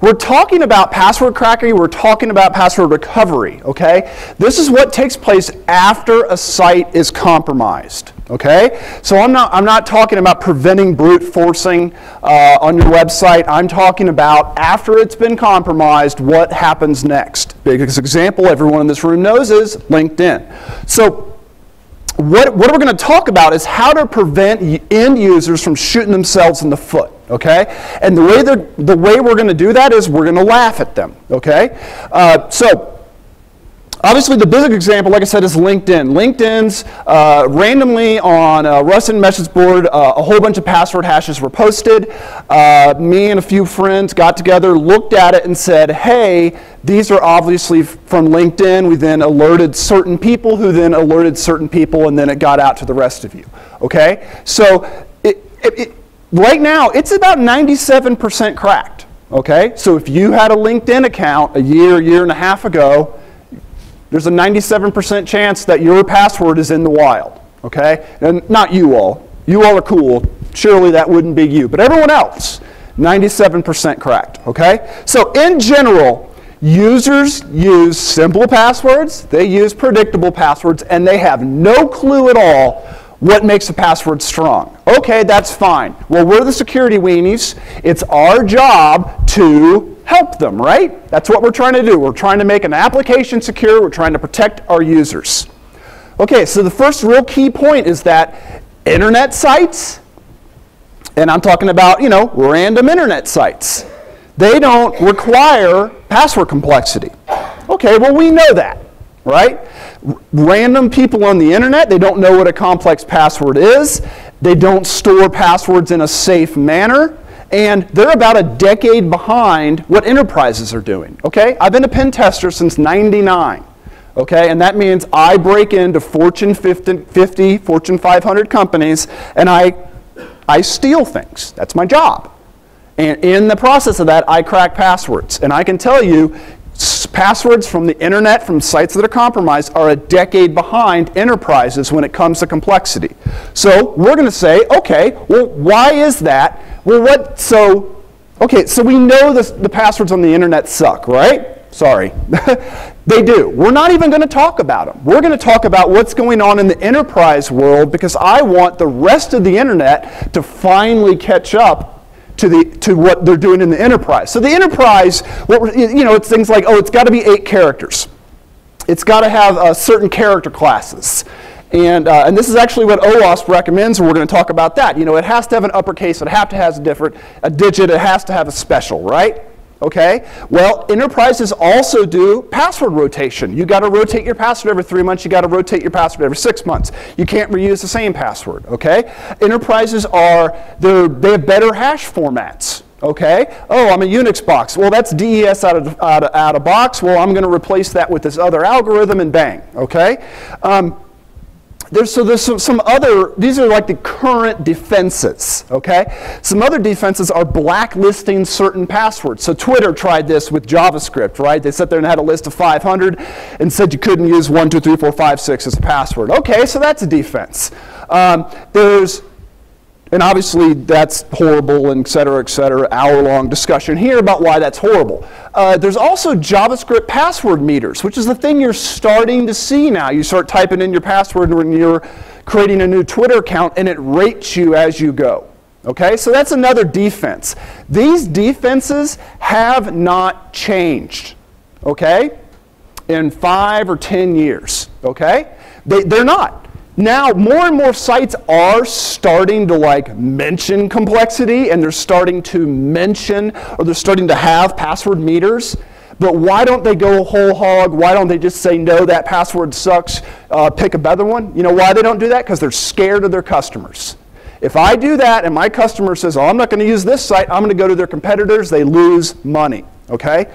We're talking about password cracking, we're talking about password recovery, okay? This is what takes place after a site is compromised, okay? So I'm not talking about preventing brute forcing on your website. I'm talking about after it's been compromised, what happens next. Biggest example everyone in this room knows is LinkedIn. So what we're going to talk about is how to prevent end users from shooting themselves in the foot, okay? And the way we're going to do that is we're going to laugh at them, okay? So obviously the big example, like I said, is LinkedIn. LinkedIn's randomly on a Russian message board, a whole bunch of password hashes were posted. Me and a few friends got together, looked at it, and said, hey, these are obviously from LinkedIn. We then alerted certain people who then alerted certain people, and then it got out to the rest of you, okay? So right now, it's about 97% cracked, okay? So if you had a LinkedIn account a year and a half ago, there's a 97% chance that your password is in the wild, okay? And not you all. You all are cool. Surely that wouldn't be you. But everyone else, 97% cracked, okay? So in general, users use simple passwords, they use predictable passwords, and they have no clue at all what makes a password strong. Okay, that's fine. Well, we're the security weenies. It's our job to help them, right? That's what we're trying to do. We're trying to make an application secure. We're trying to protect our users. Okay, so the first real key point is that internet sites, and I'm talking about, you know, random internet sites, they don't require password complexity. Okay, well, we know that, right? Random people on the internet, they don't know what a complex password is. They don't store passwords in a safe manner. And they're about a decade behind what enterprises are doing, okay? I've been a pen tester since '99, okay? And that means I break into Fortune 50, Fortune 500 companies, and I steal things. That's my job. And in the process of that, I crack passwords. And I can tell you, passwords from the internet, from sites that are compromised, are a decade behind enterprises when it comes to complexity. So we're going to say, okay, well, why is that? Well, so we know the passwords on the internet suck, right? Sorry. They do. We're not even going to talk about them. We're going to talk about what's going on in the enterprise world, because I want the rest of the internet to finally catch up to what they're doing in the enterprise. So the enterprise, it's things like, oh, it's got to be 8 characters. It's got to have certain character classes. And this is actually what OWASP recommends, and we're going to talk about that. You know, it has to have an uppercase, it has to have a digit, it has to have a special, right? Okay? Well, enterprises also do password rotation. You got to rotate your password every 3 months, you got to rotate your password every 6 months. You can't reuse the same password, okay? Enterprises they have better hash formats. Okay, oh, I'm a Unix box. Well, that's DES out of box. Well, I'm going to replace that with this other algorithm, and bang, okay? These are like the current defenses, okay? Some other defenses are blacklisting certain passwords. So Twitter tried this with JavaScript, right? They sat there and had a list of 500 and said you couldn't use 123456 as a password. Okay, so that's a defense. And obviously that's horrible, and et cetera, hour-long discussion here about why that's horrible. There's also JavaScript password meters, which is the thing you're starting to see now. You start typing in your password when you're creating a new Twitter account, and it rates you as you go. Okay, so that's another defense. These defenses have not changed, okay, in 5 or 10 years, okay? They're not. Now, more and more sites are starting to mention complexity, and they're starting to mention, or they're starting to have password meters. But why don't they go whole hog? Why don't they just say, no, that password sucks, pick a better one? You know why they don't do that? Because they're scared of their customers. If I do that and my customer says, oh, I'm not going to use this site, I'm going to go to their competitors, they lose money, okay?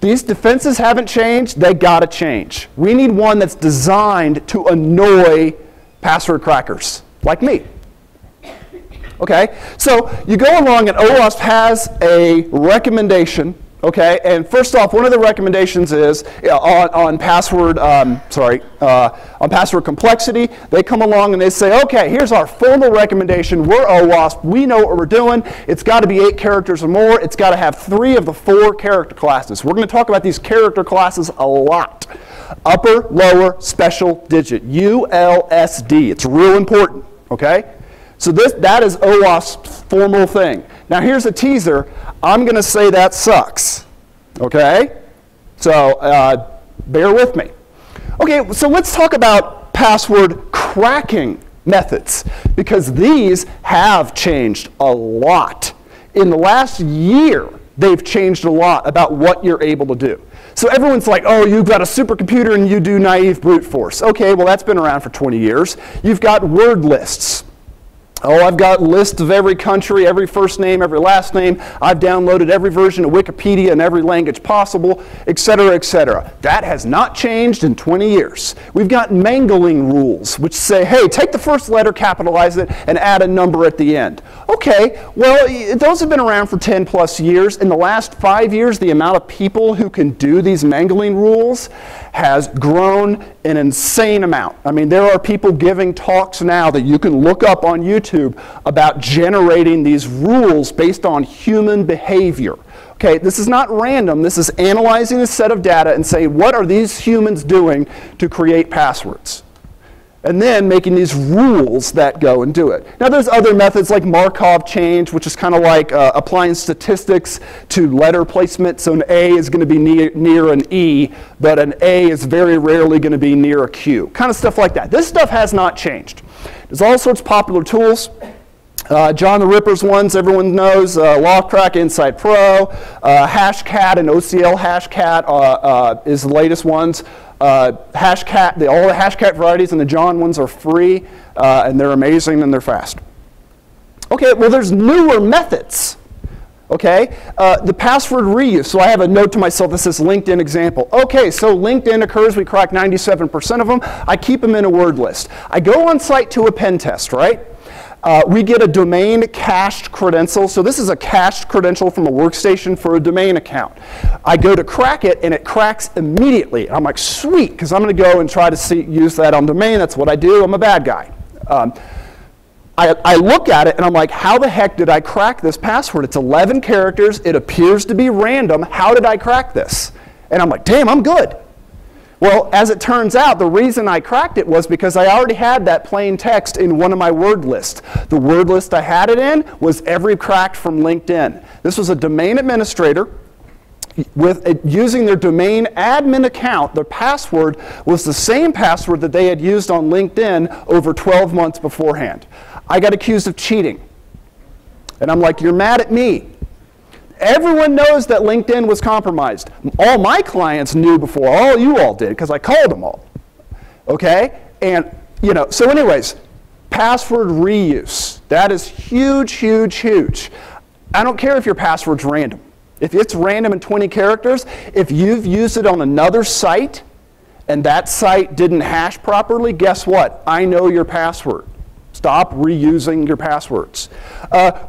These defenses haven't changed. They got to change. We need one that's designed to annoy password crackers like me. Okay, so you go along, and OWASP has a recommendation Okay, and first off, one of the recommendations is on password complexity. They come along and they say, okay, here's our formal recommendation. We're OWASP. We know what we're doing. It's got to be 8 characters or more. It's got to have 3 of the 4 character classes. We're going to talk about these character classes a lot. Upper, lower, special digit, ULSD. It's real important. Okay, so that is OWASP's formal thing. Now here's a teaser. I'm going to say that sucks. Okay? So bear with me. Okay, so let's talk about password cracking methods, because these have changed a lot. In the last year, they've changed a lot about what you're able to do. So everyone's like, oh, you've got a supercomputer and you do naive brute force. Okay, well, that's been around for 20 years. You've got word lists. Oh, I've got lists of every country, every first name, every last name. I've downloaded every version of Wikipedia in every language possible, et cetera, et cetera. That has not changed in 20 years. We've got mangling rules, which say, hey, take the first letter, capitalize it, and add a number at the end. Okay, well, those have been around for 10 plus years. In the last 5 years, the amount of people who can do these mangling rules has grown an insane amount. I mean, there are people giving talks now that you can look up on YouTube about generating these rules based on human behavior. Okay, this is not random. This is analyzing a set of data and saying, what are these humans doing to create passwords? And then making these rules that go and do it. Now there's other methods like Markov chain, which is kind of like applying statistics to letter placement. So an A is going to be near an E, but an A is very rarely going to be near a Q. Kind of stuff like that. This stuff has not changed. There's all sorts of popular tools. John the Ripper's ones everyone knows, Lockcrack, Insight Pro, Hashcat and OCL Hashcat is the latest ones. Hashcat, all the Hashcat varieties and the John ones are free, and they're amazing and they're fast. Okay, well there's newer methods. Okay, the password reuse. So I have a note to myself that says LinkedIn example. Okay, so LinkedIn occurs. We crack 97% of them. I keep them in a word list. I go on site to a pen test, right? We get a domain cached credential. So this is a cached credential from a workstation for a domain account. I go to crack it, and it cracks immediately. I'm like, sweet, because I'm going to go and try to use that on domain. That's what I do. I'm a bad guy. I look at it and I'm like, how the heck did I crack this password? It's 11 characters. It appears to be random. How did I crack this? And I'm like, damn, I'm good. Well, as it turns out, the reason I cracked it was because I already had that plain text in one of my word lists. The word list I had it in was every cracked from LinkedIn. This was a domain administrator with using their domain admin account. Their password was the same password that they had used on LinkedIn over 12 months beforehand. I got accused of cheating. And I'm like, you're mad at me. Everyone knows that LinkedIn was compromised. All my clients knew before all you all did, because I called them all. Okay? And, you know, so anyways, password reuse. That is huge, huge, huge. I don't care if your password's random. If it's random in 20 characters, if you've used it on another site and that site didn't hash properly, guess what? I know your password. Stop reusing your passwords.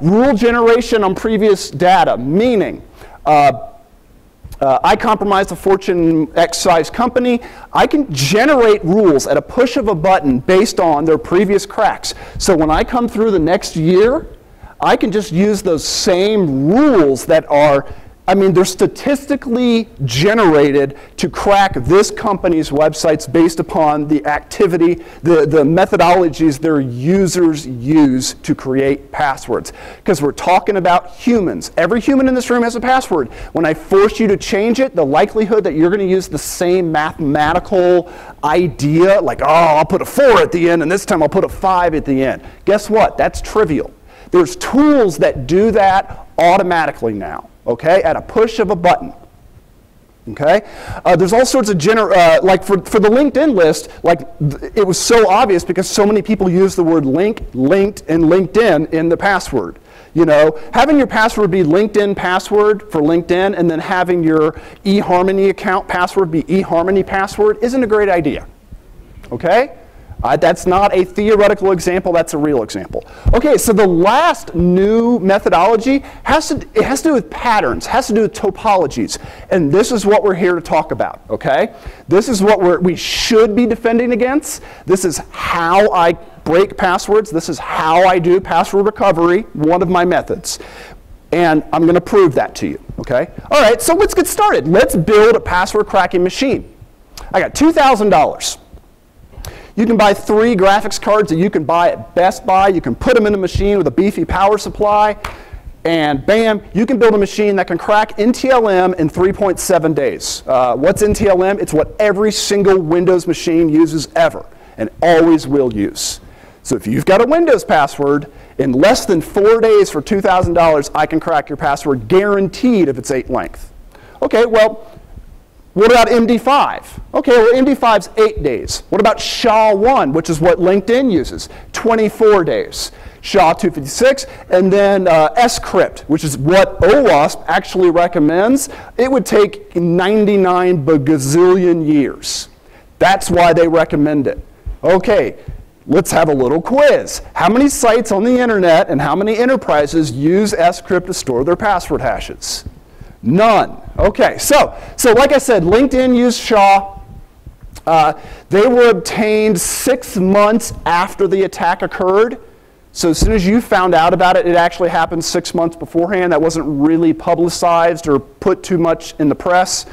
Rule generation on previous data, meaning I compromised a Fortune X size company. I can generate rules at a push of a button based on their previous cracks. So when I come through the next year, I can just use those same rules that are, I mean, they're statistically generated to crack this company's websites based upon the activity, the methodologies their users use to create passwords. Because we're talking about humans. Every human in this room has a password. When I force you to change it, the likelihood that you're going to use the same mathematical idea, like, oh, I'll put a 4 at the end, and this time I'll put a 5 at the end. Guess what? That's trivial. There's tools that do that automatically now, okay, at a push of a button. Okay, there's all sorts of like for the LinkedIn list, like it was so obvious because so many people use the word link, linked, and LinkedIn in the password. You know, having your password be LinkedIn password for LinkedIn, and then having your eHarmony account password be eHarmony password isn't a great idea. Okay. That's not a theoretical example, that's a real example. Okay, so the last new methodology has to do with patterns, has to do with topologies, and this is what we're here to talk about, okay? This is what we should be defending against. This is how I break passwords. This is how I do password recovery, one of my methods. And I'm going to prove that to you, okay? All right, so let's get started. Let's build a password cracking machine. I got $2,000. You can buy 3 graphics cards that you can buy at Best Buy. You can put them in a machine with a beefy power supply, and bam, you can build a machine that can crack NTLM in 3.7 days. What's NTLM? It's what every single Windows machine uses ever and always will use. So if you've got a Windows password, in less than 4 days for $2,000, I can crack your password guaranteed if it's 8 length. Okay, well, what about MD5? Okay, well, MD5's 8 days. What about SHA-1, which is what LinkedIn uses? 24 days. SHA-256, and then SCrypt, which is what OWASP actually recommends. It would take 99 bagazillion years. That's why they recommend it. Okay, let's have a little quiz. How many sites on the internet and how many enterprises use SCrypt to store their password hashes? None. Okay, so like I said, LinkedIn used SHA. They were obtained 6 months after the attack occurred. So as soon as you found out about it, it actually happened 6 months beforehand. That wasn't really publicized or put too much in the press.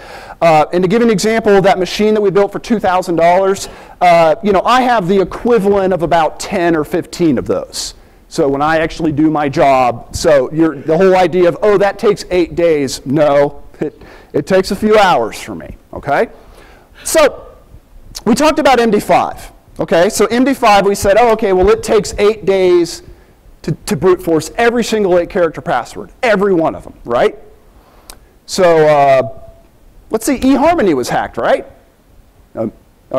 And to give an example of that machine that we built for $2,000, you know, I have the equivalent of about 10 or 15 of those. So when I actually do my job, so the whole idea of, oh, that takes 8 days, no, it takes a few hours for me, okay? So we talked about MD5, okay? So MD5, we said, oh, okay, well, it takes 8 days to brute force every single 8-character password, every one of them, right? So let's see, eHarmony was hacked, right? In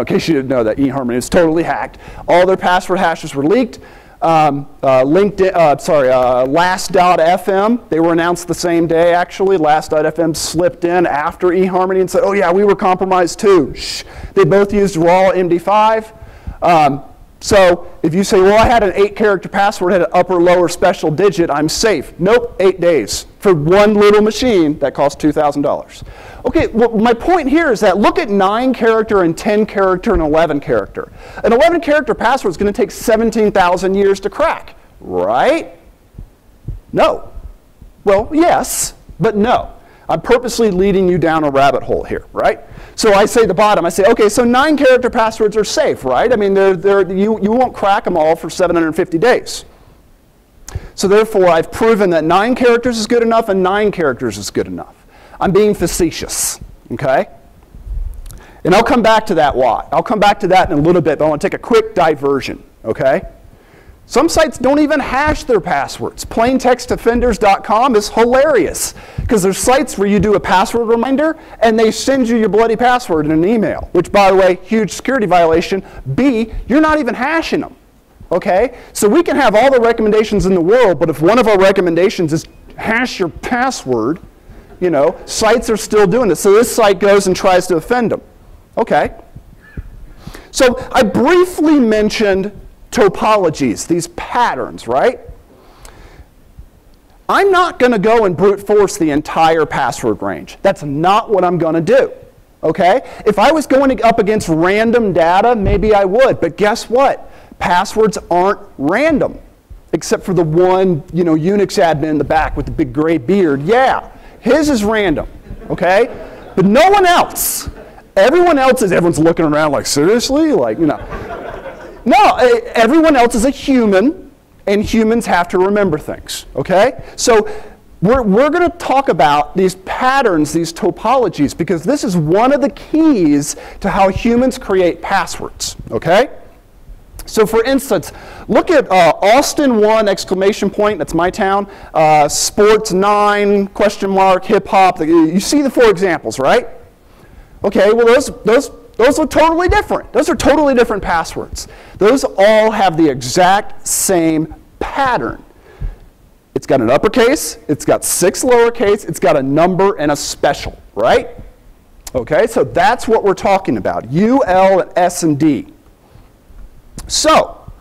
case you didn't know that, eHarmony was totally hacked. All their password hashes were leaked. Last.fm, they were announced the same day actually. Last.fm slipped in after eHarmony and said, oh yeah, we were compromised too. Shh. They both used raw MD5. So if you say, well, I had an 8-character password, had an upper, lower, special digit, I'm safe. Nope, 8 days for one little machine that cost $2,000. Okay, well, my point here is that look at 9-character and 10-character and 11-character. An 11-character password is going to take 17,000 years to crack, right? No. Well, yes, but no. I'm purposely leading you down a rabbit hole here, right? So I say the bottom, I say, okay, so 9-character passwords are safe, right? I mean, you won't crack them all for 750 days. So therefore, I've proven that 9 characters is good enough and 9 characters is good enough. I'm being facetious, okay? And I'll come back to that why. I'll come back to that in a little bit, but I want to take a quick diversion, okay? Some sites don't even hash their passwords. PlainTextOffenders.com is hilarious because there's sites where you do a password reminder and they send you your bloody password in an email, which, by the way, huge security violation. B, you're not even hashing them, okay? So we can have all the recommendations in the world, but if one of our recommendations is hash your password, you know, sites are still doing this. So this site goes and tries to offend them, okay? So I briefly mentioned topologies, these patterns, right? I'm not going to go and brute force the entire password range. That's not what I'm going to do, okay? If I was going up against random data, maybe I would, but guess what? Passwords aren't random, except for the one, you know, Unix admin in the back with the big gray beard. Yeah, his is random, okay? But no one else. Everyone's looking around like, seriously? Like, you know. No, everyone else is a human, and humans have to remember things, okay? So we're going to talk about these patterns, these topologies, because this is one of the keys to how humans create passwords, okay? So for instance, look at Austin1! That's my town, Sports9! !hip-hop. You see the 4 examples, right? Okay, well those are totally different. Those are totally different passwords. Those all have the exact same pattern. It's got an uppercase, it's got 6 lowercase, it's got a number and a special, right? Okay, so that's what we're talking about, U, L, and S, and D. So,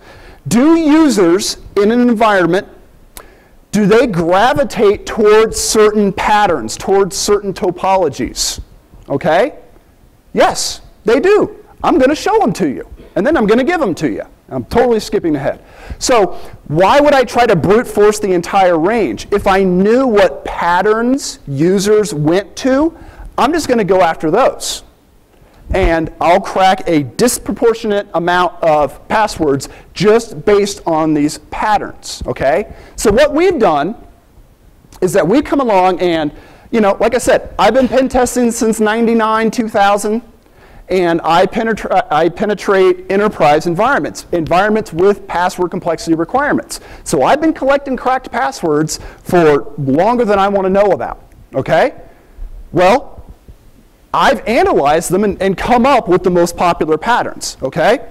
do users in an environment, do they gravitate towards certain patterns, towards certain topologies? Okay? Yes, they do. I'm going to show them to you, and then I'm going to give them to you. I'm totally skipping ahead. So why would I try to brute force the entire range? If I knew what patterns users went to, I'm just going to go after those. And I'll crack a disproportionate amount of passwords just based on these patterns. Okay? So what we've done is that we come along and, you know, like I said, I've been pen testing since 99, 2000. And I penetrate enterprise environments, environments with password complexity requirements. So I've been collecting cracked passwords for longer than I want to know about, okay? Well, I've analyzed them and come up with the most popular patterns, okay?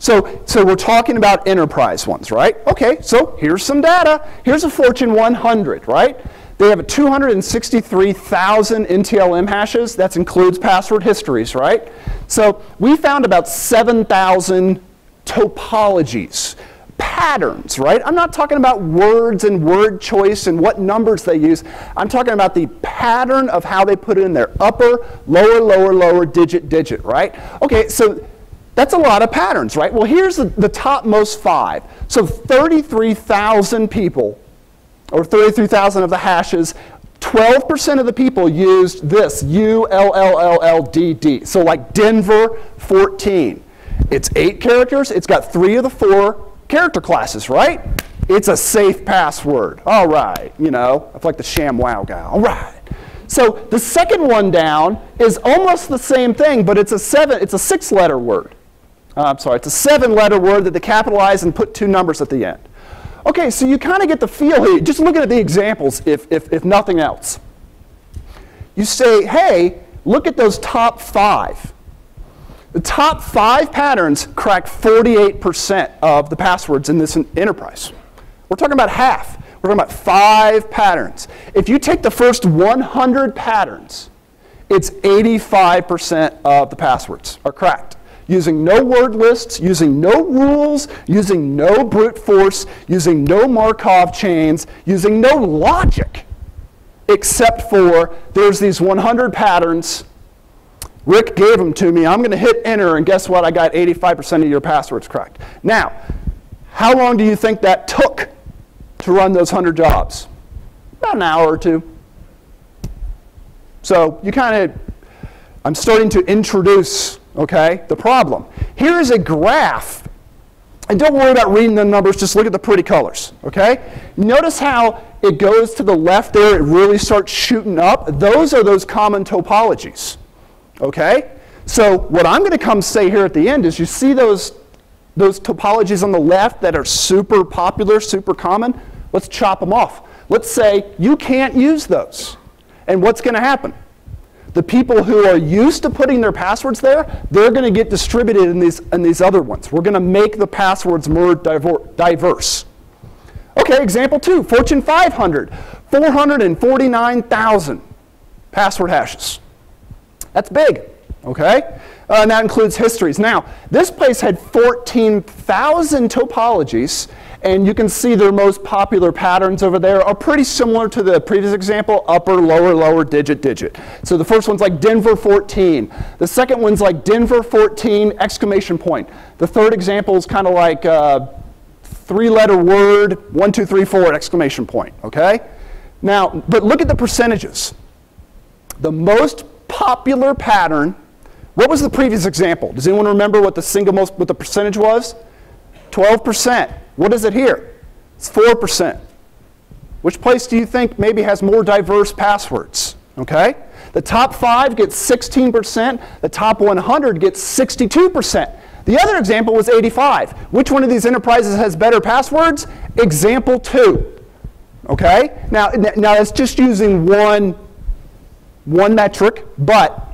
So we're talking about enterprise ones, right? Okay, so here's some data. Here's a Fortune 100, right? They have a 263,000 NTLM hashes. That includes password histories, right? So we found about 7,000 topologies, patterns, right? I'm not talking about words and word choice and what numbers they use. I'm talking about the pattern of how they put it in their upper, lower, lower, lower, digit, digit, right? Okay, so that's a lot of patterns, right? Well, here's the top most five. So 33,000 people, or 33,000 of the hashes, 12% of the people used this, ULLLLDD. So like Denver 14. It's 8 characters. It's got 3 of the 4 character classes, right? It's a safe password. All right, you know, I feel like the sham wow guy. All right. So the second one down is almost the same thing, but it's a 6-letter word. I'm sorry, it's a 7-letter word that they capitalize and put 2 numbers at the end. Okay, so you kind of get the feel here, just looking at the examples, if nothing else. You say, hey, look at those top 5. The top 5 patterns crack 48% of the passwords in this enterprise. We're talking about half. We're talking about 5 patterns. If you take the first 100 patterns, it's 85% of the passwords are cracked. Using no word lists, using no rules, using no brute force, using no Markov chains, using no logic, except for there's these 100 patterns. Rick gave them to me. I'm going to hit enter, and guess what? I got 85% of your passwords cracked. Now, how long do you think that took to run those 100 jobs? About an hour or two. So you kind of, I'm starting to introduce, okay, the problem. Here is a graph. And don't worry about reading the numbers. Just look at the pretty colors, okay? Notice how it goes to the left there. It really starts shooting up. Those are those common topologies, okay? So what I'm going to come say here at the end is you see those topologies on the left that are super popular, super common? Let's chop them off. Let's say you can't use those. And what's going to happen? The people who are used to putting their passwords there, they're going to get distributed in these other ones. We're going to make the passwords more diverse. Okay, example 2, Fortune 500, 449,000 password hashes. That's big, okay? And that includes histories. Now, this place had 14,000 topologies. And you can see their most popular patterns over there are pretty similar to the previous example, upper, lower, lower, digit, digit. So the first one's like Denver 14. The second one's like Denver 14, exclamation point. The third example is kind of like 3-letter word, 1, 2, 3, 4, exclamation point, okay? Now, but look at the percentages. The most popular pattern, what was the previous example? Does anyone remember what the single most, what the percentage was? 12%. What is it here? It's 4%. Which place do you think maybe has more diverse passwords? Okay? The top 5 gets 16%. The top 100 gets 62%. The other example was 85. Which one of these enterprises has better passwords? Example 2. Okay? Now it's just using one metric, but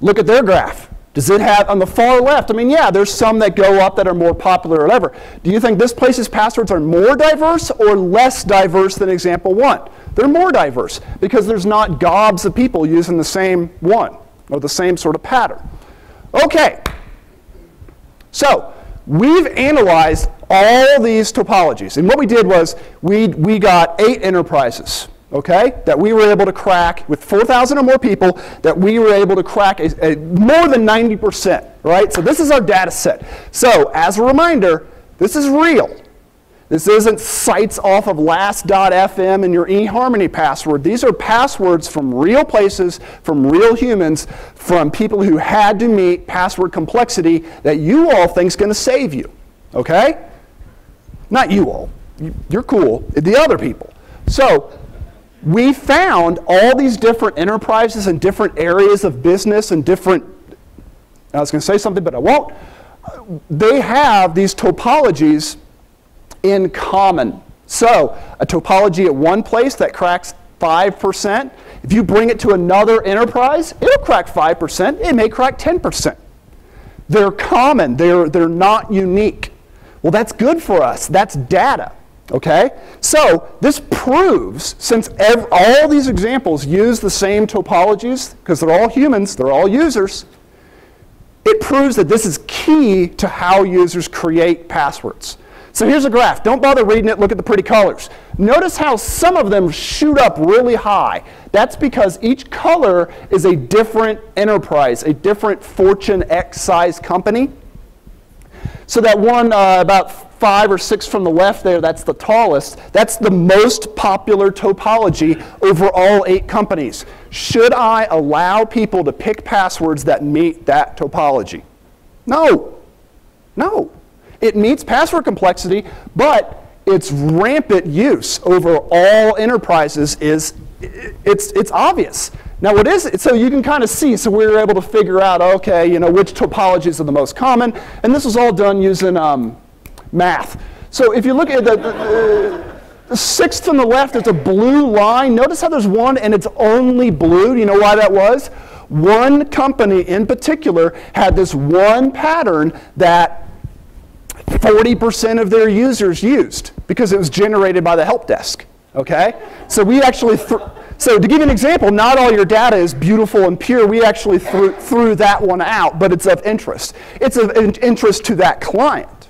look at their graph. Does it have, on the far left, I mean, yeah, there's some that go up that are more popular or whatever. Do you think this place's passwords are more diverse or less diverse than example 1? They're more diverse because there's not gobs of people using the same one or the same sort of pattern. Okay, So we've analyzed all these topologies. And what we did was we got 8 enterprises, okay, that we were able to crack with 4,000 or more people, that we were able to crack a more than 90%, right? So this is our data set. So as a reminder, this is real. This isn't sites off of Last.fm and your eHarmony password. These are passwords from real places, from real humans, from people who had to meet password complexity that you all think is going to save you. Okay? Not you all. You're cool. The other people. So we found all these different enterprises and different areas of business and different, I was going to say something, but I won't. They have these topologies in common. So a topology at one place that cracks 5%, if you bring it to another enterprise, it'll crack 5%, it may crack 10%. They're common, they're not unique. Well, that's good for us, that's data, okay? So this proves, since all these examples use the same topologies, because they're all humans, they're all users, it proves that this is key to how users create passwords. So here's a graph. Don't bother reading it. Look at the pretty colors. Notice how some of them shoot up really high. That's because each color is a different enterprise, a different Fortune X size company. So that one about 5 or 6 from the left there, that's the tallest. That's the most popular topology over all 8 companies. Should I allow people to pick passwords that meet that topology? No. No. It meets password complexity, but its rampant use over all enterprises is, it's obvious. Now what is it? So you can kind of see, so we were able to figure out, okay, you know, which topologies are the most common, and this was all done using math. So if you look at the 6th on the left, it's a blue line. Notice how there's one and it's only blue. Do you know why that was? One company in particular had this one pattern that 40% of their users used because it was generated by the help desk, okay? So we actually, so to give you an example, not all your data is beautiful and pure. We actually threw that one out, but it's of interest. It's of interest to that client.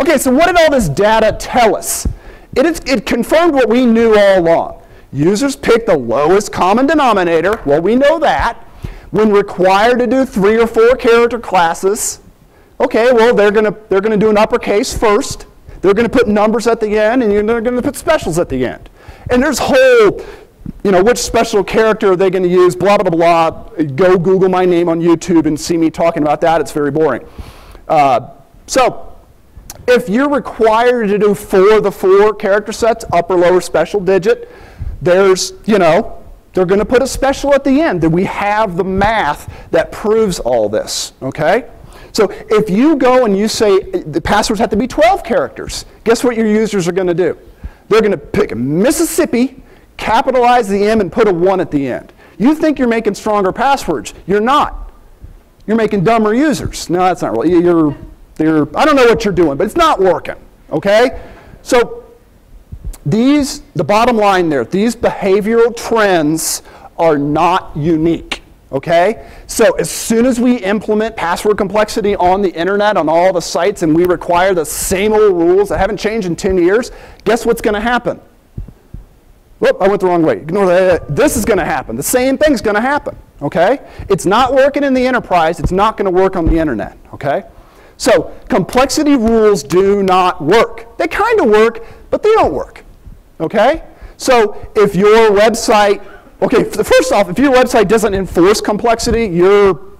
Okay, so what did all this data tell us? It confirmed what we knew all along. Users pick the lowest common denominator. Well, we know that. When required to do 3 or 4 character classes, okay, well, they're going to do an uppercase first. They're going to put numbers at the end, and they're going to put specials at the end. And there's whole, you know, which special character are they going to use, blah, blah, blah, blah. Go Google my name on YouTube and see me talking about that. It's very boring. So if you're required to do 4 of the 4 character sets, upper, lower, special, digit, there's, you know, they're going to put a special at the end. Then we have the math that proves all this, okay? So if you go and you say the passwords have to be 12 characters, guess what your users are going to do? They're going to pick Mississippi, capitalize the M, and put a 1 at the end. You think you're making stronger passwords. You're not. You're making dumber users. No, that's not really. I don't know what you're doing, but it's not working. Okay? So the bottom line there, these behavioral trends are not unique. Okay? So as soon as we implement password complexity on the internet, on all the sites, and we require the same old rules that haven't changed in 10 years, guess what's going to happen? Whoop, I went the wrong way. Ignore that. This is going to happen. The same thing's going to happen. Okay? It's not working in the enterprise. It's not going to work on the internet. Okay? So complexity rules do not work. They kind of work, but they don't work. Okay? So if your website... Okay, first off, if your website doesn't enforce complexity, you're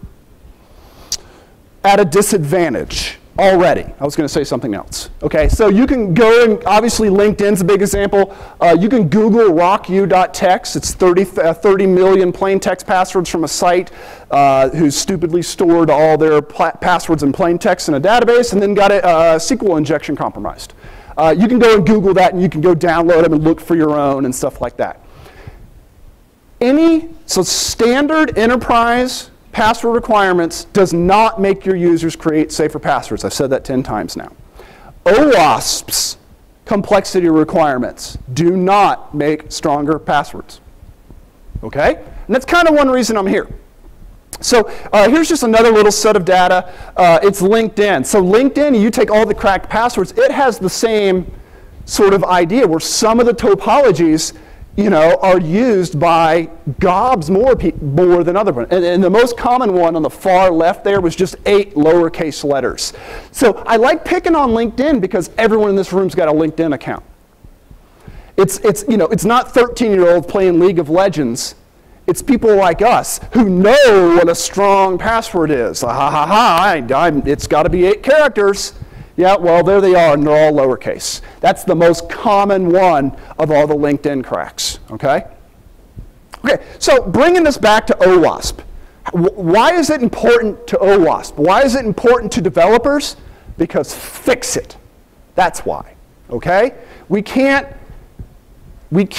at a disadvantage already. I was going to say something else. Okay, so you can go and obviously LinkedIn's a big example. You can Google rockyou.txt. It's 30 million plain text passwords from a site who stupidly stored all their passwords in plain text in a database and then got a SQL injection compromised. You can go and Google that and you can go download them and look for your own and stuff like that. So standard enterprise password requirements does not make your users create safer passwords. I've said that 10 times now. OWASP's complexity requirements do not make stronger passwords. Okay? And that's kind of one reason I'm here. So here's just another little set of data. It's LinkedIn. So LinkedIn, you take all the cracked passwords. It has the same sort of idea where some of the topologies, you know, are used by gobs more than other ones. And the most common one on the far left there was just 8 lowercase letters. So I like picking on LinkedIn because everyone in this room's got a LinkedIn account. It's you know, it's not 13-year-olds playing League of Legends. It's people like us who know what a strong password is. It's got to be 8 characters. Yeah, well, there they are, and they're all lowercase. That's the most common one of all the LinkedIn cracks, okay? Okay, so bringing this back to OWASP. Why is it important to OWASP? Why is it important to developers? Because fix it. That's why, okay? We can't let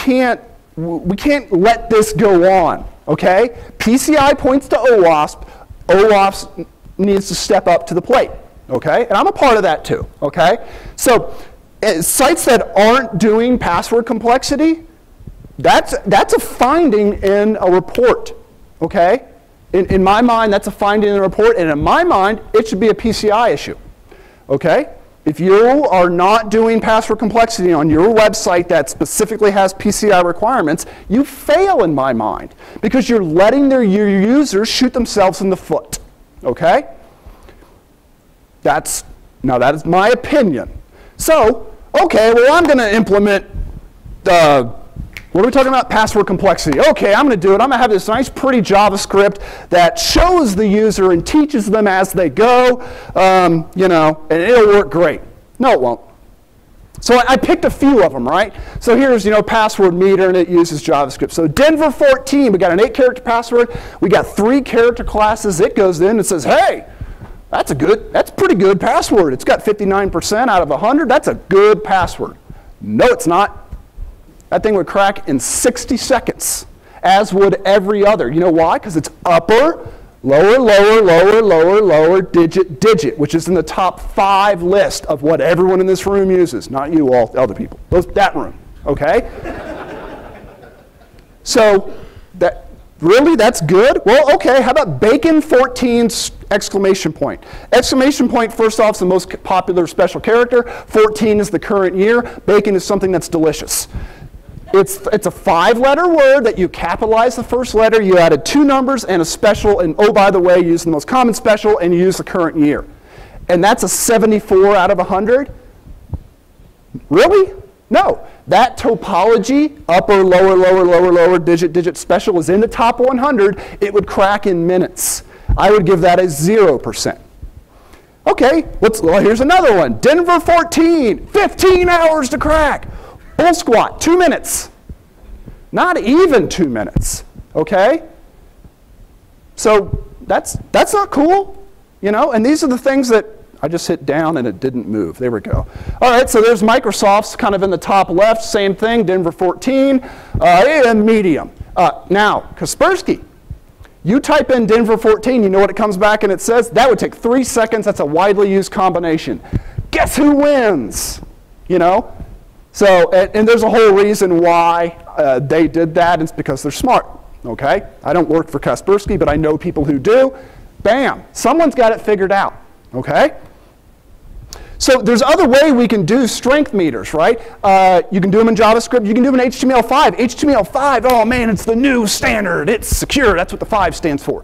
this go on, okay? PCI points to OWASP. OWASP needs to step up to the plate. Okay, and I'm a part of that too. Okay, so sites that aren't doing password complexity, that's a finding in a report. Okay, in my mind, that's a finding in a report, and in my mind, it should be a PCI issue. Okay, if you are not doing password complexity on your website that specifically has PCI requirements, you fail in my mind because you're letting your users shoot themselves in the foot. Okay. Now that is my opinion. So, okay, well, I'm going to implement, what are we talking about? Password complexity. Okay, I'm going to do it. I'm going to have this nice, pretty JavaScript that shows the user and teaches them as they go, you know, and it'll work great. No, it won't. So I picked a few of them, right? So here's, you know, password meter, and it uses JavaScript. So Denver 14, we got an 8-character password. We got 3 character classes. It goes in and says, hey, that's a pretty good password. It's got 59% out of 100. That's a good password. No, it's not. That thing would crack in 60 seconds, as would every other. You know why? Because it's upper, lower, lower, lower, lower, lower, digit, digit, which is in the top 5 list of what everyone in this room uses. Not you, all the other people. That room, okay? So that really, that's good? Well, okay, how about Bacon 14 exclamation point? Exclamation point, first off, is the most popular special character. 14 is the current year. Bacon is something that's delicious. It's a 5-letter word that you capitalize the first letter, you added 2 numbers and a special, and oh, by the way, you use the most common special, and you use the current year. And that's a 74 out of 100? Really? No. That topology, upper, lower, lower, lower, lower, digit, digit, special, is in the top 100. It would crack in minutes. I would give that a 0%. Okay, well, here's another one. Denver 14, 15 hours to crack. Bull squat, 2 minutes. Not even 2 minutes, okay? So that's not cool, you know? And these are the things that I just hit down and it didn't move. There we go. All right, so there's Microsoft's kind of in the top left. Same thing, Denver 14, and medium. Now, Kaspersky. You type in Denver 14, you know what it comes back and it says? That would take 3 seconds. That's a widely used combination. Guess who wins? You know? So, and there's a whole reason why they did that. It's because they're smart, okay? I don't work for Kaspersky, but I know people who do. Bam, someone's got it figured out. Okay? So there's other way we can do strength meters, right? You can do them in JavaScript. You can do them in HTML5. HTML5, oh man, it's the new standard. It's secure. That's what the 5 stands for.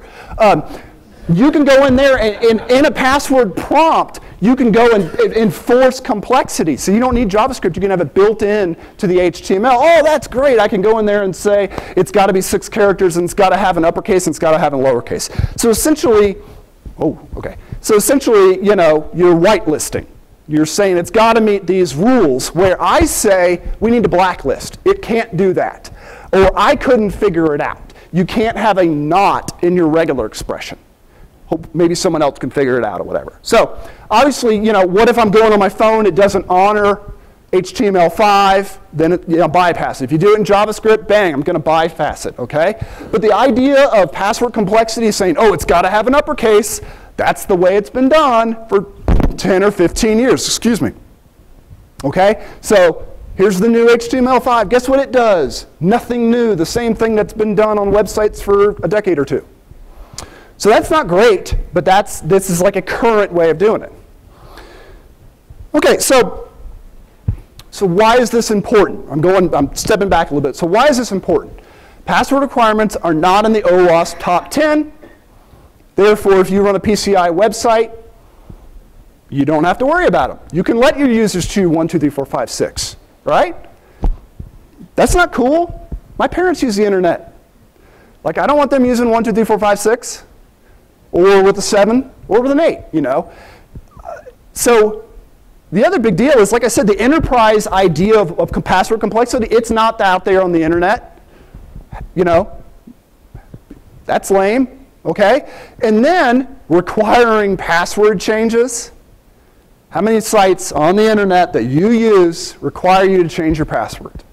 You can go in there and in a password prompt, you can go and enforce complexity. So you don't need JavaScript. You can have it built in to the HTML. Oh, that's great. I can go in there and say it's got to be 6 characters, and it's got to have an uppercase, and it's got to have a lowercase. So essentially, oh, okay. So essentially, you know, you're whitelisting. You're saying it's got to meet these rules, where I say we need to blacklist. It can't do that. Or I couldn't figure it out. You can't have a not in your regular expression. Hope maybe someone else can figure it out or whatever. So obviously, you know, what if I'm going on my phone, it doesn't honor HTML5, then it, you know, bypass it. If you do it in JavaScript, bang, I'm going to bypass it, okay? But the idea of password complexity is saying, oh, it's got to have an uppercase. That's the way it's been done for 10 or 15 years, excuse me. Okay, so here's the new HTML5. Guess what it does? Nothing new, the same thing that's been done on websites for a decade or 2. So that's not great, but this is like a current way of doing it. Okay, so why is this important? I'm stepping back a little bit. So why is this important? Password requirements are not in the OWASP top 10. Therefore, if you run a PCI website, you don't have to worry about them. You can let your users choose 1, 2, 3, 4, 5, 6, right? That's not cool. My parents use the internet. Like, I don't want them using 1, 2, 3, 4, 5, 6, or with a 7, or with an 8, you know? So the other big deal is, like I said, the enterprise idea of password complexity, it's not out there on the internet. You know, that's lame, okay? And then requiring password changes. How many sites on the internet that you use require you to change your password?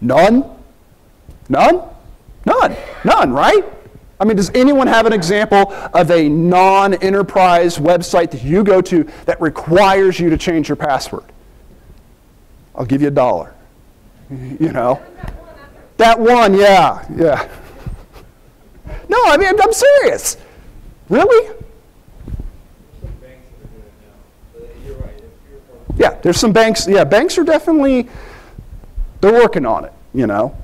None? None? None. None, right? I mean, does anyone have an example of a non-enterprise website that you go to that requires you to change your password? I'll give you $1. You know? That one, yeah, yeah. No, I mean, I'm serious. Really? Yeah, there's some banks. Yeah, banks are definitely, they're working on it, you know.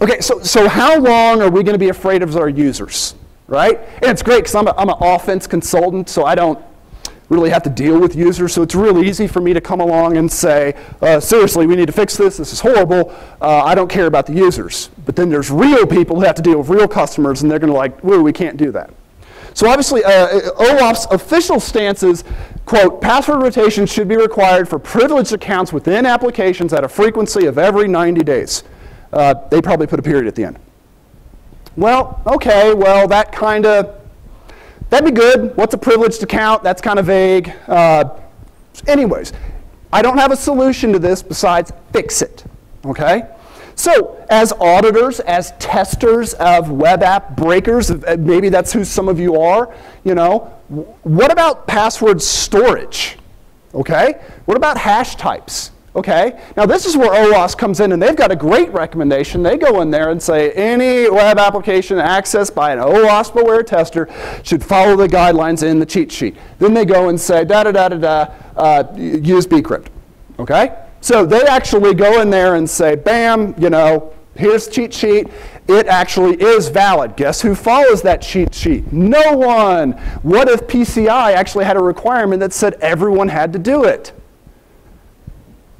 Okay, so how long are we going to be afraid of our users, right? And it's great because I'm an offense consultant, so I don't really have to deal with users. So it's really easy for me to come along and say, seriously, we need to fix this. This is horrible. I don't care about the users. But then there's real people who have to deal with real customers, and they're going to like, whoa, we can't do that. So obviously, OWASP's official stance is, quote, password rotation should be required for privileged accounts within applications at a frequency of every 90 days. They probably put a period at the end. Well, okay, well, that'd be good. What's a privileged account? That's kind of vague. Anyways, I don't have a solution to this besides fix it, okay? So as auditors, as testers of web app breakers, maybe that's who some of you are, you know, what about password storage, okay? What about hash types, okay? Now this is where OWASP comes in, and they've got a great recommendation. They go in there and say any web application accessed by an OWASP-aware tester should follow the guidelines in the cheat sheet. Then they go and say use bcrypt, okay? So they actually go in there and say, bam, you know, here's the cheat sheet. It actually is valid. Guess who follows that cheat sheet? No one. What if PCI actually had a requirement that said everyone had to do it?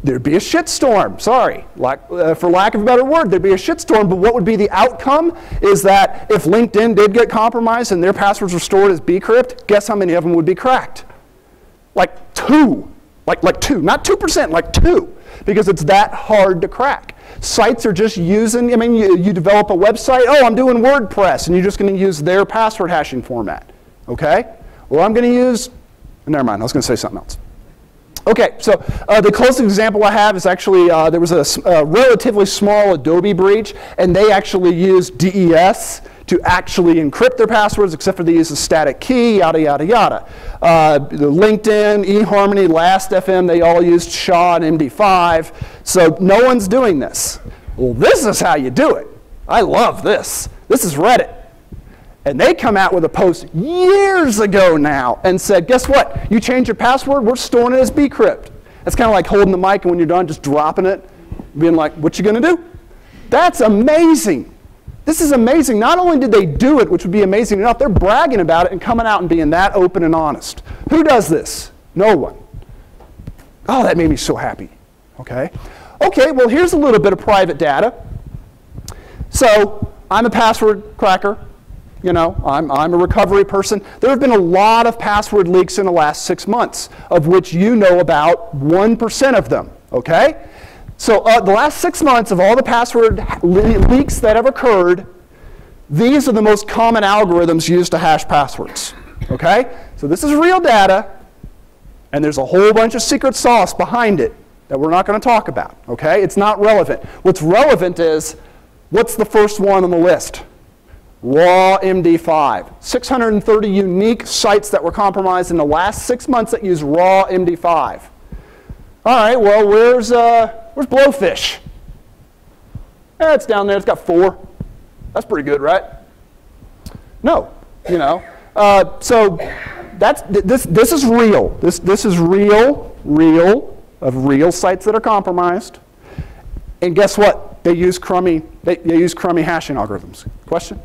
There'd be a shitstorm. Sorry, for lack of a better word, there'd be a shitstorm. But what would be the outcome is that if LinkedIn did get compromised and their passwords were stored as bcrypt, guess how many of them would be cracked? Like two. Like two, not 2%, like two, because it's that hard to crack. Sites are just using, I mean, you develop a website, oh, I'm doing WordPress, and you're just going to use their password hashing format, okay? Well, I'm going to use, never mind, I was going to say something else. Okay, so the closest example I have is actually, there was a relatively small Adobe breach, and they actually used DES to actually encrypt their passwords, except for they use a static key, yada, yada, yada. LinkedIn, eHarmony, Last.fm, they all used SHA and MD5, so no one's doing this. Well, this is how you do it. I love this. This is Reddit. And they come out with a post years ago now and said, guess what? You change your password, we're storing it as bcrypt. That's kind of like holding the mic and when you're done, just dropping it, being like, what you gonna do? That's amazing. This is amazing. Not only did they do it, which would be amazing enough, they're bragging about it and coming out and being that open and honest. Who does this? No one. Oh, that made me so happy. Okay. Okay, well, here's a little bit of private data. So I'm a password cracker. You know, I'm a recovery person. There have been a lot of password leaks in the last 6 months, of which you know about 1% of them, okay? So the last 6 months of all the password leaks that have occurred, these are the most common algorithms used to hash passwords, okay? So this is real data, and there's a whole bunch of secret sauce behind it that we're not going to talk about, okay? It's not relevant. What's relevant is, what's the first one on the list? Raw MD5, 630 unique sites that were compromised in the last 6 months that use raw MD5. All right, well, where's Blowfish? It's down there. It's got 4. That's pretty good, right? No, you know. So that's this is real. This is real of real sites that are compromised. And guess what? They use crummy hashing algorithms. Question?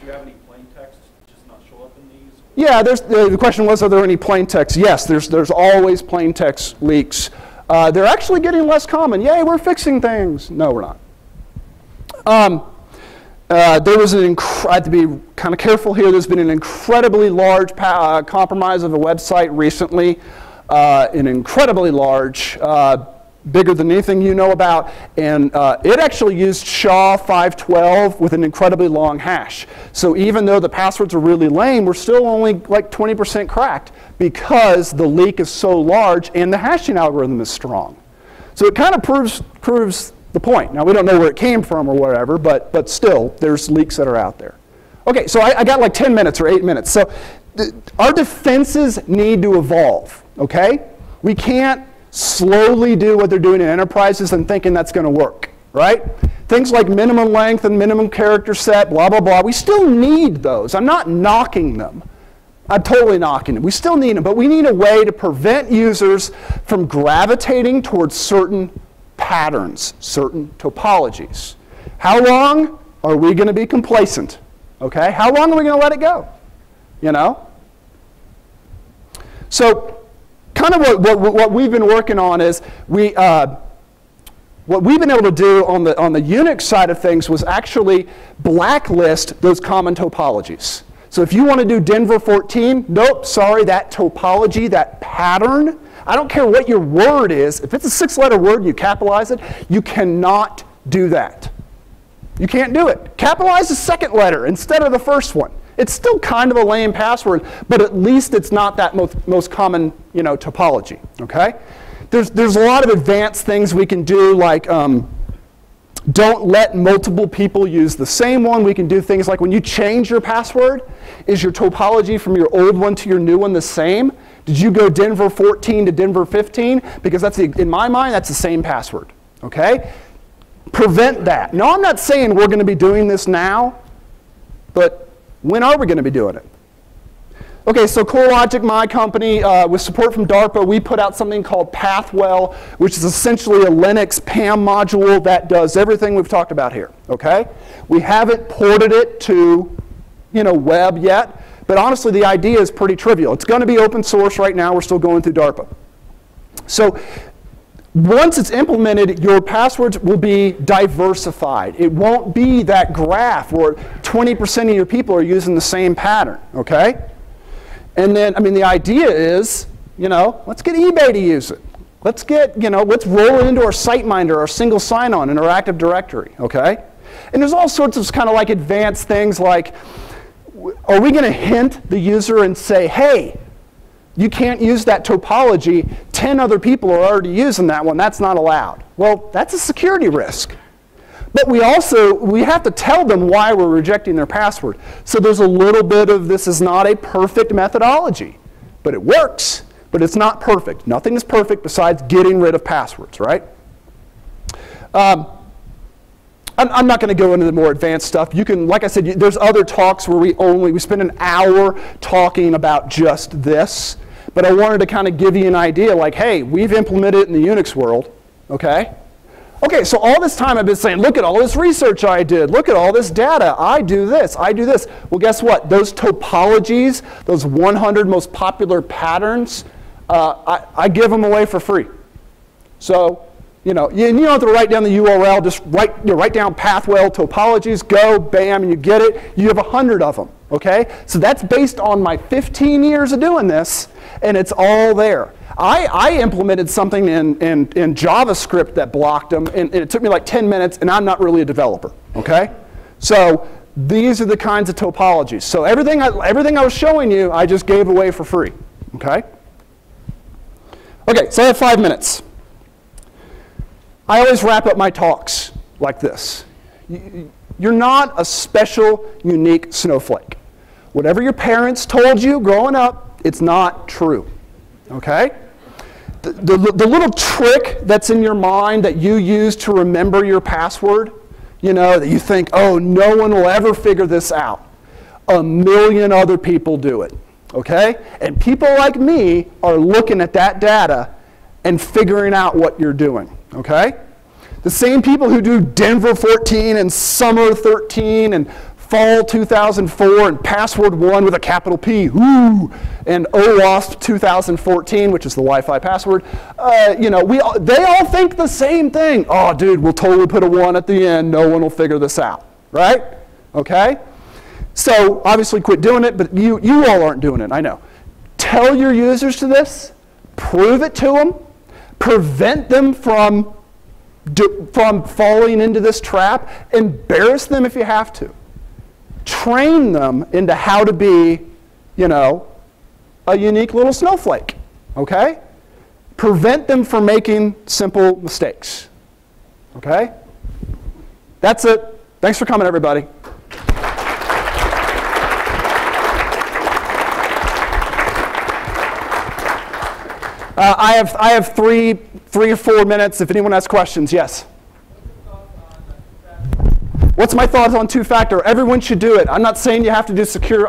Do you have any plain text that does not show up in these? Yeah, the question was, are there any plain text? Yes, there's always plain text leaks. They're actually getting less common. Yay, we're fixing things. No, we're not. There was I have to be kind of careful here. There's been an incredibly large compromise of a website recently, an incredibly large, bigger than anything you know about, and it actually used SHA-512 with an incredibly long hash. So even though the passwords are really lame, we're still only like 20% cracked because the leak is so large and the hashing algorithm is strong. So it kind of proves the point. Now, we don't know where it came from or whatever, but still, there's leaks that are out there. OK, so I got like 10 minutes or 8 minutes. So our defenses need to evolve, OK? We can't slowly do what they're doing in enterprises and thinking that's going to work, right? Things like minimum length and minimum character set, blah, blah, blah. We still need those. I'm not knocking them. I'm totally knocking them. We still need them, but we need a way to prevent users from gravitating towards certain patterns, certain topologies. How long are we going to be complacent? Okay? How long are we going to let it go? You know? So kind of what we've been working on is what we've been able to do on the Unix side of things was actually blacklist those common topologies. So if you want to do Denver 14, nope, sorry, that topology, that pattern, I don't care what your word is. If it's a 6-letter word, you capitalize it. You cannot do that. You can't do it. Capitalize the second letter instead of the first one. It's still kind of a lame password, but at least it's not that most common, you know, topology. Okay? There's a lot of advanced things we can do, like don't let multiple people use the same one. We can do things like when you change your password, is your topology from your old one to your new one the same? Did you go Denver 14 to Denver 15? Because that's in my mind, that's the same password. Okay? Prevent that. Now, I'm not saying we're going to be doing this now, but when are we going to be doing it? Okay, so CoreLogic, my company, with support from DARPA, we put out something called Pathwell, which is essentially a Linux PAM module that does everything we've talked about here. Okay? We haven't ported it to, you know, web yet. But honestly, the idea is pretty trivial. It's going to be open source right now. We're still going through DARPA. So once it's implemented, your passwords will be diversified. It won't be that graph where 20% of your people are using the same pattern, OK? And then, I mean, the idea is, you know, let's get eBay to use it. Let's get, you know, let's roll it into our SiteMinder, our single sign-on, and our Active Directory, OK? And there's all sorts of kind of like advanced things like, are we going to hint the user and say, hey, you can't use that topology. 10 other people are already using that one. That's not allowed. Well, that's a security risk. But we have to tell them why we're rejecting their password. So there's a little bit of this is not a perfect methodology. But it works. But it's not perfect. Nothing is perfect besides getting rid of passwords, right? I'm not going to go into the more advanced stuff. You can, like I said, there's other talks where we spend an hour talking about just this. But I wanted to kind of give you an idea, like, hey, we've implemented it in the Unix world, OK? OK, so all this time I've been saying, look at all this research I did. Look at all this data. I do this. I do this. Well, guess what? Those topologies, those 100 most popular patterns, I give them away for free. So you don't have to write down the URL. Just write down Pathwell topologies. Go, bam, and you get it. You have 100 of them. Okay, so that's based on my 15 years of doing this, and it's all there. I implemented something in JavaScript that blocked them, and it took me like 10 minutes. And I'm not really a developer. Okay, so these are the kinds of topologies. So everything I was showing you, I just gave away for free. Okay. Okay, so I have 5 minutes. I always wrap up my talks like this. You're not a special, unique snowflake. Whatever your parents told you growing up, it's not true. Okay? The little trick that's in your mind that you use to remember your password, you know, that you think, oh, no one will ever figure this out. A million other people do it, okay? And people like me are looking at that data and figuring out what you're doing, okay? The same people who do Denver 14 and Summer 13 and Fall 2004 and Password 1 with a capital P, whoo, and OWASP 2014, which is the Wi-Fi password, you know, they all think the same thing. Oh, dude, we'll totally put a 1 at the end. No one will figure this out, right? Okay? So obviously quit doing it, but you all aren't doing it, I know. Tell your users to this. Prove it to them. Prevent them from falling into this trap. Embarrass them if you have to. Train them into how to be, you know, a unique little snowflake, okay? Prevent them from making simple mistakes, okay? That's it. Thanks for coming, everybody. I have three or four minutes if anyone has questions. Yes? What's my thoughts on two-factor? Everyone should do it. I'm not saying you have to do secure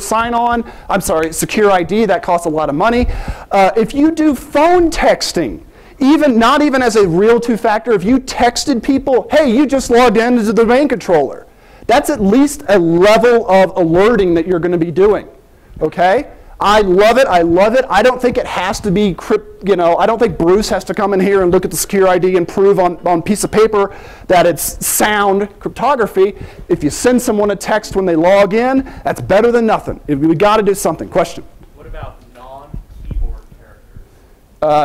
sign-on. I'm sorry, secure ID. That costs a lot of money. If you do phone texting, not even as a real two-factor, if you texted people, hey, you just logged in to the domain controller, that's at least a level of alerting that you're going to be doing. Okay? I love it. I love it. I don't think it has to be, you know, I don't think Bruce has to come in here and look at the secure ID and prove on piece of paper that it's sound cryptography. If you send someone a text when they log in, that's better than nothing. We've got to do something. Question? What about non-keyboard characters?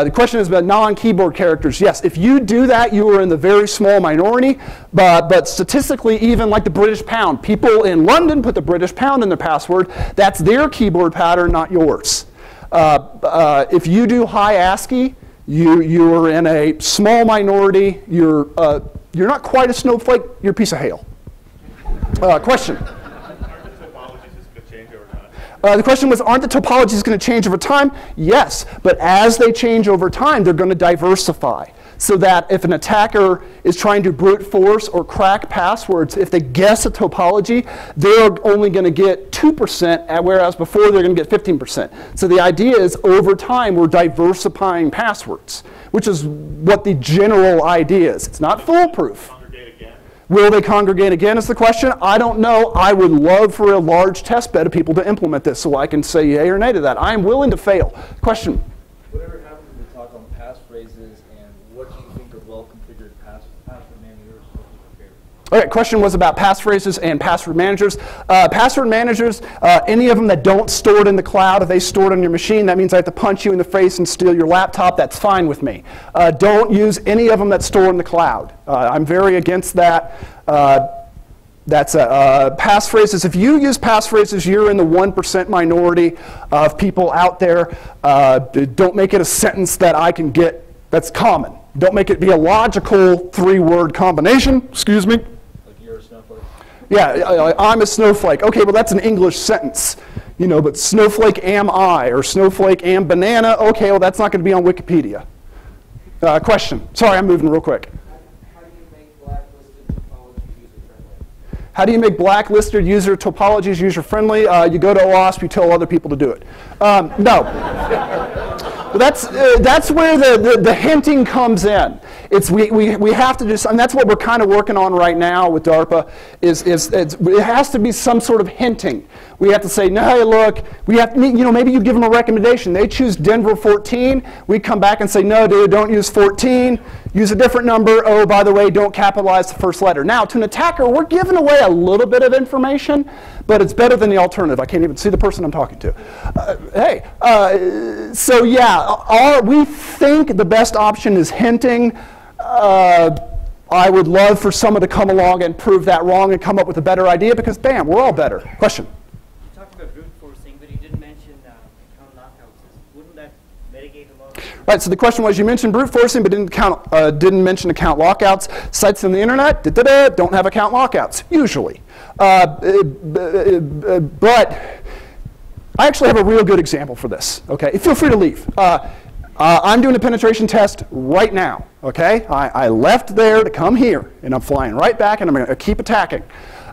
The question is about non-keyboard characters. Yes, if you do that, you are in the very small minority. But statistically, even like the British pound. People in London put the British pound in their password. That's their keyboard pattern, not yours. If you do high ASCII, you are in a small minority. You're not quite a snowflake. You're a piece of hail. Question? Aren't the topologies going to change over time? The question was, aren't the topologies going to change over time? Yes, but as they change over time, they're going to diversify. So that if an attacker is trying to brute force or crack passwords, if they guess a topology, they're only going to get 2%, whereas before they're going to get 15%. So the idea is over time we're diversifying passwords, which is what the general idea is. It's not foolproof. Will they congregate again is the question. I don't know. I would love for a large test bed of people to implement this so I can say yay or nay to that. I am willing to fail. Question? Whatever happened to the talk on passphrases? Okay, question was about passphrases and password managers. Password managers, any of them that don't store it in the cloud, if they store it on your machine, that means I have to punch you in the face and steal your laptop. That's fine with me. Don't use any of them that store in the cloud. I'm very against that. Passphrases. If you use passphrases, you're in the 1% minority of people out there. Don't make it a sentence that I can get that's common. Don't make it be a logical three-word combination. Excuse me. Like you're a snowflake. Yeah, I'm a snowflake. Okay, well that's an English sentence, you know. But snowflake am I or snowflake am banana? Okay, well that's not going to be on Wikipedia. Question. Sorry, I'm moving real quick. How do you make blacklisted topologies user-friendly? How do you make blacklisted user topologies user-friendly? You go to OWASP, you tell other people to do it. No. That's where the hinting comes in. It's we have to do something. That's what we're kind of working on right now with DARPA. It has to be some sort of hinting. We have to say, no, hey, look, we have to, you know, maybe you give them a recommendation. They choose Denver 14. We come back and say, no, dude, don't use 14. Use a different number. Oh, by the way, don't capitalize the first letter. Now, to an attacker, we're giving away a little bit of information, but it's better than the alternative. I can't even see the person I'm talking to. So yeah, we think the best option is hinting. I would love for someone to come along and prove that wrong and come up with a better idea because, bam, we're all better. Question? You talked about brute forcing, but you didn't mention account knockouts. Wouldn't that mitigate a lot? Right, so the question was, you mentioned brute forcing, but didn't mention account lockouts. Sites on the internet don't have account lockouts, usually. But I actually have a real good example for this. Okay, feel free to leave. I'm doing a penetration test right now. Okay, I left there to come here, and I'm flying right back, and I'm going to keep attacking.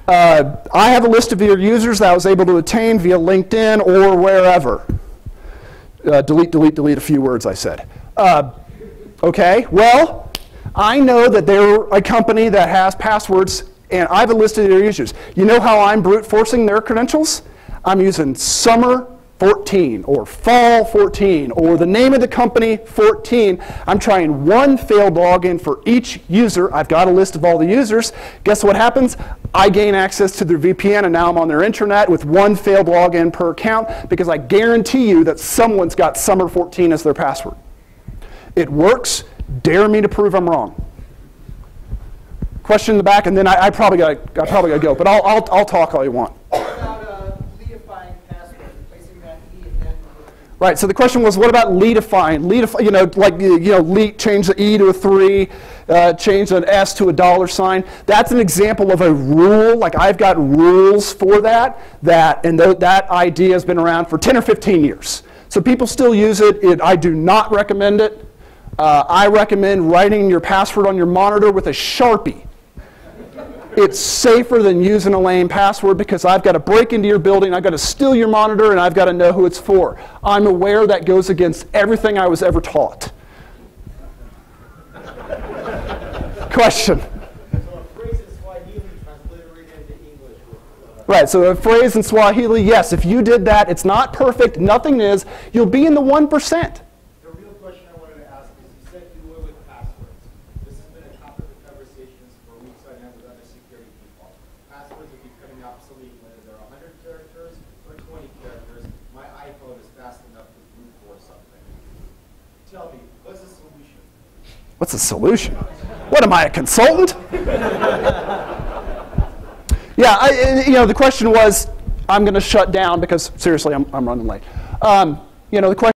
I have a list of your users that I was able to attain via LinkedIn or wherever. Delete, delete, delete a few words I said. Okay, well, I know that they're a company that has passwords, and I've enlisted their users. You know how I'm brute forcing their credentials? I'm using summer 14 or fall 14 or the name of the company 14. I'm trying one failed login for each user. I've got a list of all the users. Guess what happens? I gain access to their VPN, and now I'm on their intranet with one failed login per account, because I guarantee you that someone's got summer 14 as their password. It works. Dare me to prove I'm wrong. Question in the back, and then I probably got to go, but I'll talk all you want. Right, so the question was, what about leetifying? Leetify, you know, like, you know, leet, change the E to a 3, change an S to a $sign. That's an example of a rule. Like, I've got rules for that, and that idea has been around for 10 or 15 years. So people still use it. I do not recommend it. I recommend writing your password on your monitor with a Sharpie. It's safer than using a lame password, because I've got to break into your building, I've got to steal your monitor, and I've got to know who it's for. I'm aware that goes against everything I was ever taught. Question? So a phrase in Swahili transliterated into English. Right, so a phrase in Swahili, yes, if you did that, it's not perfect, nothing is, you'll be in the 1%. What's the solution? What am I, a consultant? Yeah, you know, the question was, I'm going to shut down because seriously, I'm running late. You know, the question.